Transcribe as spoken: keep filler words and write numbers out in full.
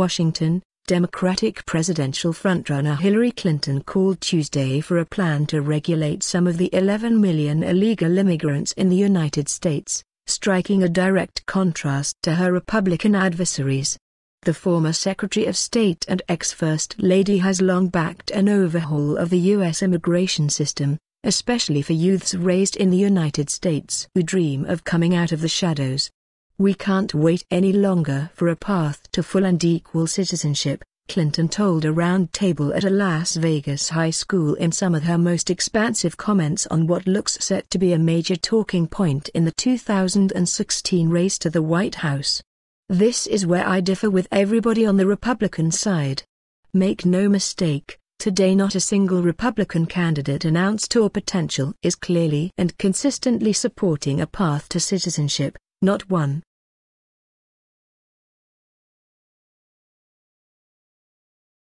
Washington, Democratic presidential frontrunner Hillary Clinton called Tuesday for a plan to regulate some of the eleven million illegal immigrants in the United States, striking a direct contrast to her Republican adversaries. The former Secretary of State and ex-First Lady has long backed an overhaul of the U S immigration system, especially for youths raised in the United States who dream of coming out of the shadows. "We can't wait any longer for a path to full and equal citizenship," Clinton told a roundtable at a Las Vegas high school in some of her most expansive comments on what looks set to be a major talking point in the two thousand sixteen race to the White House. "This is where I differ with everybody on the Republican side. Make no mistake, today not a single Republican candidate announced or potential is clearly and consistently supporting a path to citizenship, not one."